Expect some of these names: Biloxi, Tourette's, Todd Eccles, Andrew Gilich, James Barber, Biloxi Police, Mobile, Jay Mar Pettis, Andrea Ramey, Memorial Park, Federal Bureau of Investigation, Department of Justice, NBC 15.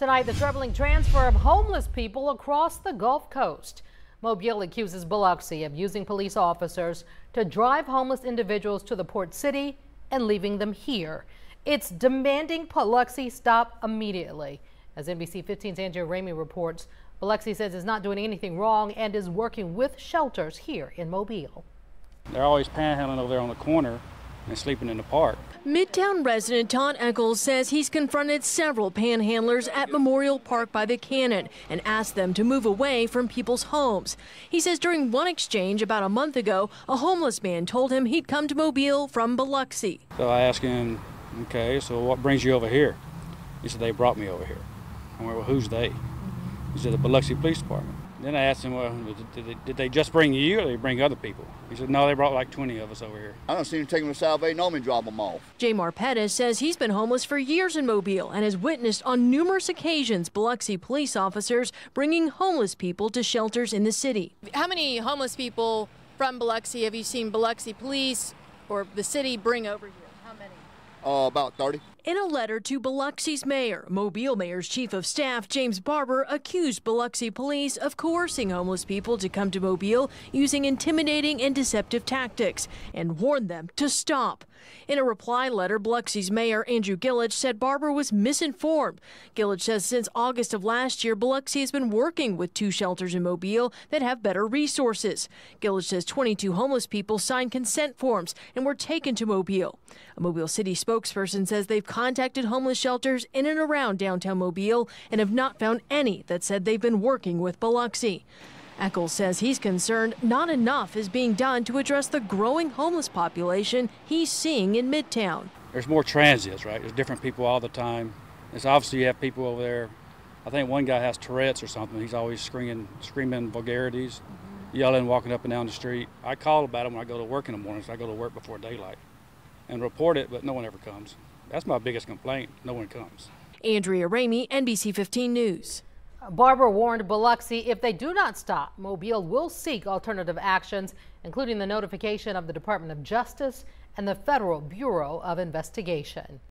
Tonight, the troubling transfer of homeless people across the Gulf Coast. Mobile accuses Biloxi of using police officers to drive homeless individuals to the port city and leaving them here. It's demanding Biloxi stop immediately. As NBC 15's Andrea Ramey reports, Biloxi says it's not doing anything wrong and is working with shelters here in Mobile. They're always panhandling over there on the corner and sleeping in the park. Midtown resident Todd Eccles says he's confronted several panhandlers at Memorial Park by the cannon and asked them to move away from people's homes. He says during one exchange about a month ago, a homeless man told him he'd come to Mobile from Biloxi. So I asked him, okay, so what brings you over here? He said, they brought me over here. I went, well, who's they? He said, the Biloxi Police Department. Then I asked him, well, did they just bring you or did they bring other people? He said, no, they brought like 20 of us over here. I don't see them taking them to Salve Nome and drop them off. Jay Mar Pettis says he's been homeless for years in Mobile and has witnessed on numerous occasions Biloxi police officers bringing homeless people to shelters in the city. How many homeless people from Biloxi have you seen Biloxi police or the city bring over here? How many? About 30. In a letter to Biloxi's mayor, Mobile Mayor's Chief of Staff James Barber accused Biloxi police of coercing homeless people to come to Mobile using intimidating and deceptive tactics and warned them to stop. In a reply letter, Biloxi's mayor Andrew Gilich said Barber was misinformed. Gilich says since August of last year, Biloxi has been working with two shelters in Mobile that have better resources. Gilich says 22 homeless people signed consent forms and were taken to Mobile. A Mobile City spokesperson says they've contacted homeless shelters in and around downtown Mobile and have not found any that said they've been working with Biloxi. Eccles says he's concerned not enough is being done to address the growing homeless population he's seeing in Midtown. There's more transients, right? There's different people all the time. It's obviously you have people over there. I think one guy has Tourette's or something. He's always screaming vulgarities, yelling, walking up and down the street. I call about him when I go to work in the mornings. I go to work before daylight and report it, but no one ever comes. That's my biggest complaint. No one comes. Andrea Ramey, NBC 15 News. Barbara warned Biloxi if they do not stop, Mobile will seek alternative actions, including the notification of the Department of Justice and the Federal Bureau of Investigation.